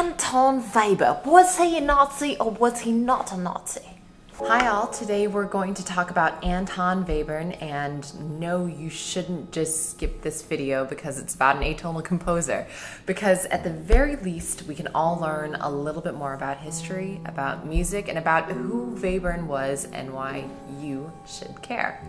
Anton Weber. Was he a Nazi or was he not a Nazi? Hi all, today we're going to talk about Anton Webern, and no, you shouldn't just skip this video because it's about an atonal composer, because at the very least we can all learn a little bit more about history, about music, and about who Webern was and why you should care.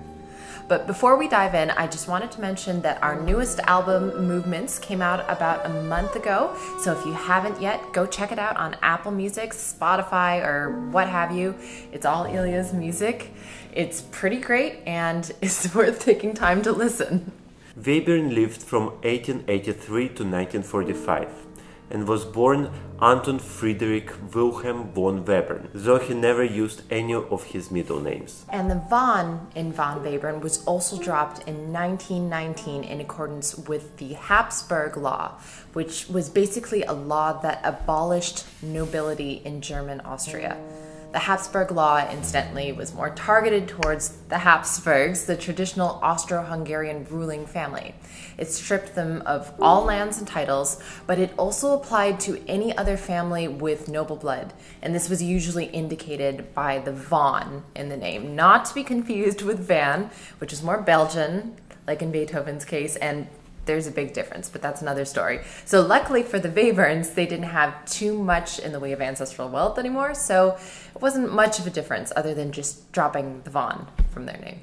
But before we dive in, I just wanted to mention that our newest album, Movements, came out about a month ago. So if you haven't yet, go check it out on Apple Music, Spotify, or what have you. It's all Ilya's music. It's pretty great and it's worth taking time to listen. Webern lived from 1883 to 1945 and was born Anton Friedrich Wilhelm von Webern, though he never used any of his middle names. And the von in von Webern was also dropped in 1919 in accordance with the Habsburg law, which was basically a law that abolished nobility in German Austria. The Habsburg law, incidentally, was more targeted towards the Habsburgs, the traditional Austro-Hungarian ruling family. It stripped them of all lands and titles, but it also applied to any other family with noble blood, and this was usually indicated by the von in the name, not to be confused with van, which is more Belgian, like in Beethoven's case, and there's a big difference, but that's another story. So luckily for the Weberns, they didn't have too much in the way of ancestral wealth anymore, so it wasn't much of a difference other than just dropping the von from their name.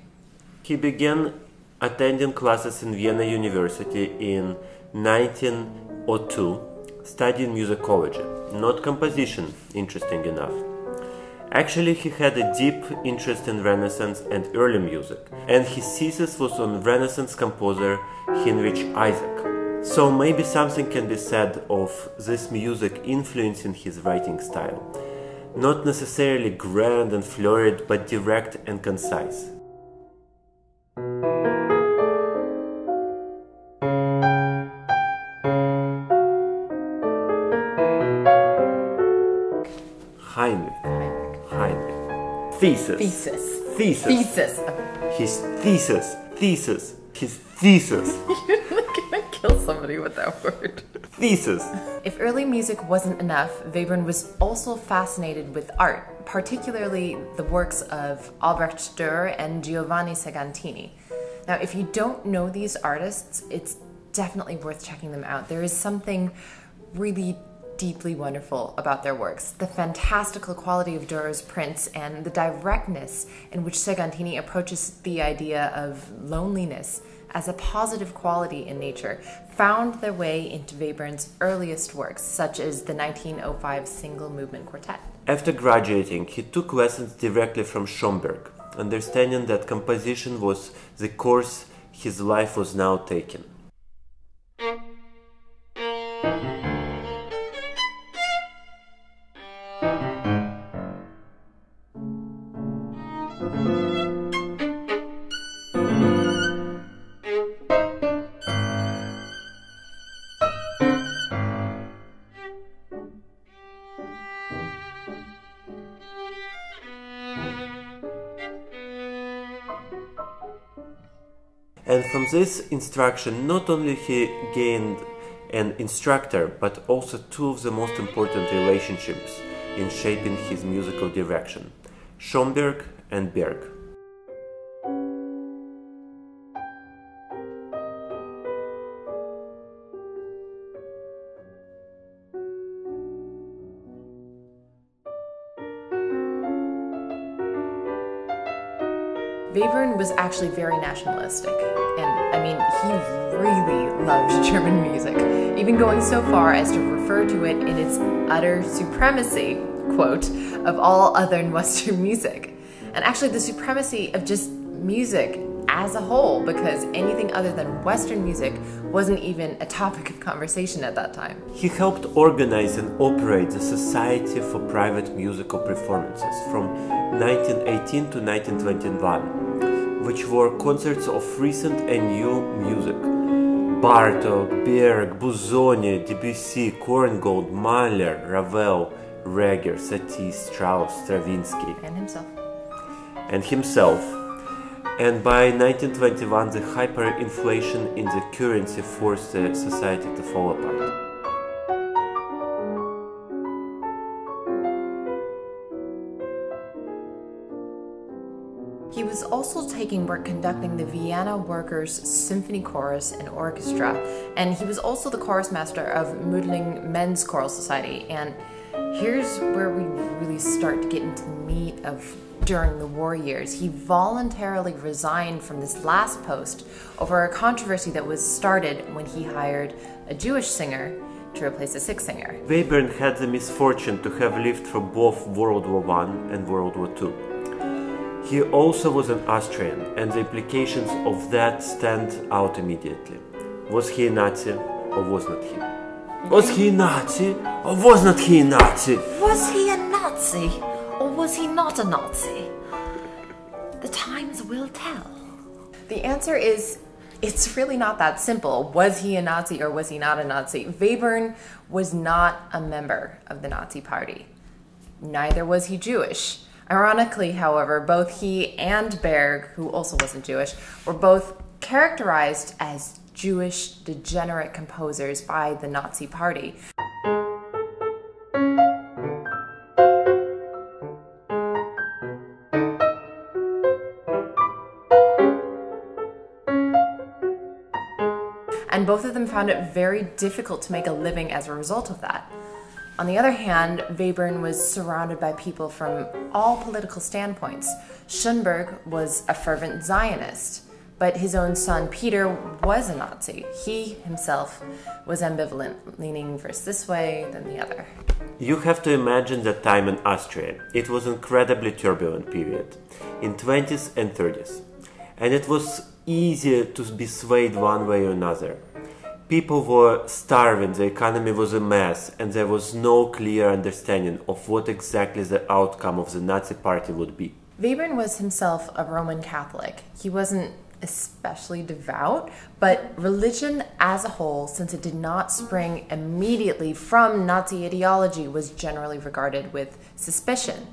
He began attending classes in Vienna University in 1902, studying musicology, not composition, interesting enough. Actually, he had a deep interest in Renaissance and early music, and his thesis was on Renaissance composer Heinrich Isaac. So maybe something can be said of this music influencing his writing style. Not necessarily grand and florid, but direct and concise. Thesis. His thesis. You're gonna kill somebody with that word. Thesis. If early music wasn't enough, Webern was also fascinated with art, particularly the works of Albrecht Dürer and Giovanni Segantini. Now, if you don't know these artists, it's definitely worth checking them out. There is something really deeply wonderful about their works. The fantastical quality of Dürer's prints and the directness in which Segantini approaches the idea of loneliness as a positive quality in nature found their way into Webern's earliest works, such as the 1905 single movement quartet. After graduating, he took lessons directly from Schoenberg, understanding that composition was the course his life was now taking. And from this instruction, not only he gained an instructor, but also two of the most important relationships in shaping his musical direction, Schoenberg and Berg. Webern was actually very nationalistic, and I mean, he really loved German music, even going so far as to refer to it in its utter supremacy, quote, of all other Western music. And actually the supremacy of just music as a whole, because anything other than Western music wasn't even a topic of conversation at that time. He helped organize and operate the Society for Private Musical Performances from 1918 to 1921, which were concerts of recent and new music. Bartók, Berg, Busoni, Debussy, Korngold, Mahler, Ravel, Reger, Satie, Strauss, Stravinsky. And himself. And by 1921, the hyperinflation in the currency forced the society to fall apart. He was also taking part conducting the Vienna Workers' Symphony Chorus and Orchestra, and he was also the chorus master of Mödling Men's Choral Society. And here's where we really start to get into the meat of during the war years. He voluntarily resigned from this last post over a controversy that was started when he hired a Jewish singer to replace a Sikh singer. Webern had the misfortune to have lived through both World War I and World War II. He also was an Austrian, and the implications of that stand out immediately. Was he a Nazi or was not he? Was he a Nazi or was not he a Nazi? Was he a Nazi or was he not a Nazi? The times will tell. The answer is, it's really not that simple. Was he a Nazi or was he not a Nazi? Webern was not a member of the Nazi Party. Neither was he Jewish. Ironically, however, both he and Berg, who also wasn't Jewish, were both characterized as Jewish degenerate composers by the Nazi Party. And both of them found it very difficult to make a living as a result of that. On the other hand, Webern was surrounded by people from all political standpoints. Schoenberg was a fervent Zionist, but his own son Peter was a Nazi. He himself was ambivalent, leaning first this way, then the other. You have to imagine that time in Austria. It was an incredibly turbulent period, in 20s and 30s. And it was easier to be swayed one way or another. People were starving, the economy was a mess, and there was no clear understanding of what exactly the outcome of the Nazi Party would be. Webern was himself a Roman Catholic. He wasn't especially devout, but religion as a whole, since it did not spring immediately from Nazi ideology, was generally regarded with suspicion.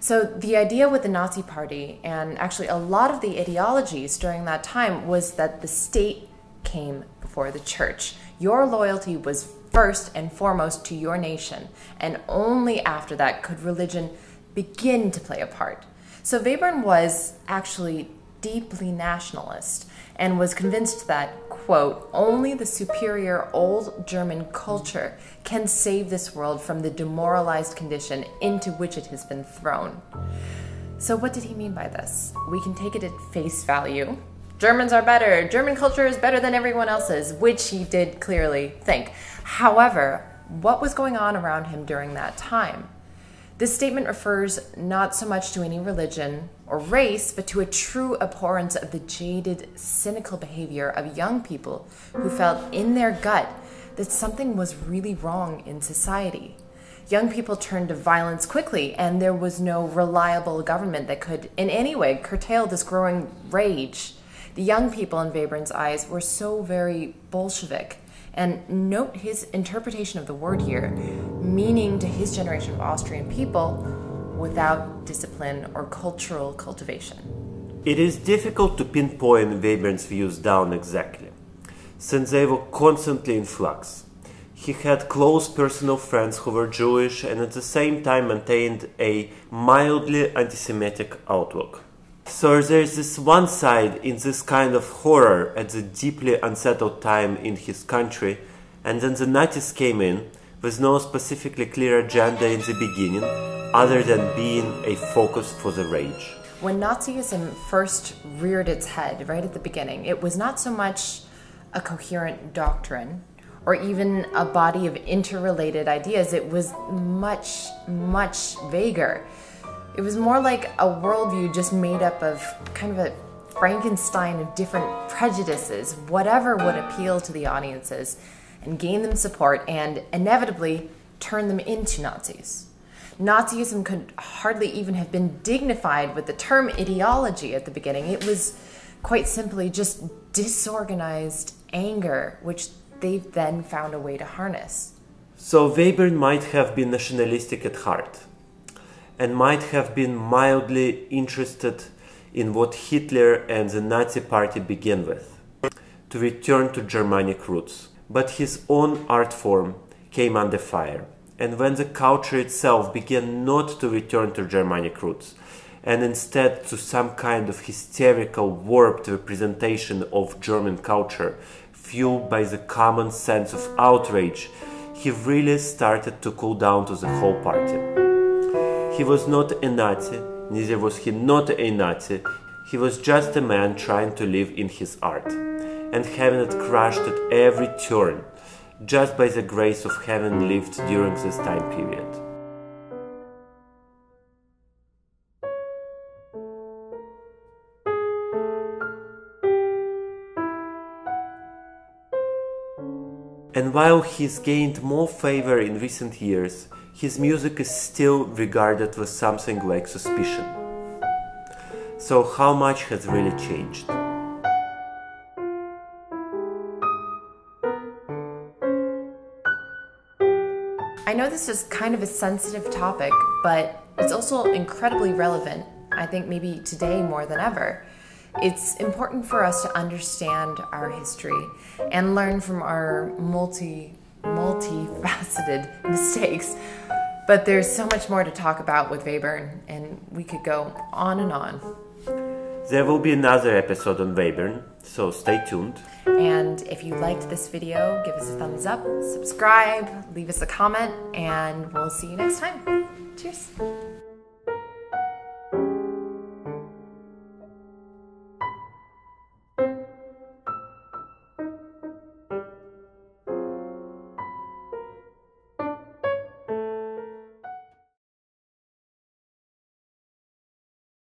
So the idea with the Nazi Party, and actually a lot of the ideologies during that time, was that the state came before the church. Your loyalty was first and foremost to your nation, and only after that could religion begin to play a part. So Webern was actually deeply nationalist and was convinced that, quote, only the superior old German culture can save this world from the demoralized condition into which it has been thrown. So what did he mean by this? We can take it at face value. Germans are better, German culture is better than everyone else's, which he did clearly think. However, what was going on around him during that time? This statement refers not so much to any religion or race, but to a true abhorrence of the jaded, cynical behavior of young people who felt in their gut that something was really wrong in society. Young people turned to violence quickly, and there was no reliable government that could in any way curtail this growing rage. The young people in Webern's eyes were so very Bolshevik. And note his interpretation of the word here, meaning to his generation of Austrian people, without discipline or cultural cultivation. It is difficult to pinpoint Webern's views down exactly, since they were constantly in flux. He had close personal friends who were Jewish and at the same time maintained a mildly anti-Semitic outlook. So there's this one side in this kind of horror at the deeply unsettled time in his country, and then the Nazis came in with no specifically clear agenda in the beginning, other than being a focus for the rage. When Nazism first reared its head right at the beginning, it was not so much a coherent doctrine or even a body of interrelated ideas. It was much, much vaguer. It was more like a worldview just made up of kind of a Frankenstein of different prejudices, whatever would appeal to the audiences and gain them support and inevitably turn them into Nazis. Nazism could hardly even have been dignified with the term ideology at the beginning. It was quite simply just disorganized anger, which they then found a way to harness. So Webern might have been nationalistic at heart, and might have been mildly interested in what Hitler and the Nazi Party began with, to return to Germanic roots. But his own art form came under fire, and when the culture itself began not to return to Germanic roots, and instead to some kind of hysterical, warped representation of German culture, fueled by the common sense of outrage, he really started to cool down to the whole party. He was not a Nazi, neither was he not a Nazi, he was just a man trying to live in his art, and having it crushed at every turn, just by the grace of having lived during this time period. And while he's gained more favor in recent years, his music is still regarded with something like suspicion. So how much has really changed? I know this is kind of a sensitive topic, but it's also incredibly relevant, I think maybe today more than ever. It's important for us to understand our history and learn from our multifaceted mistakes. But there's so much more to talk about with Webern, and we could go on and on. There will be another episode on Webern, so stay tuned. And if you liked this video, give us a thumbs up, subscribe, leave us a comment, and we'll see you next time. Cheers!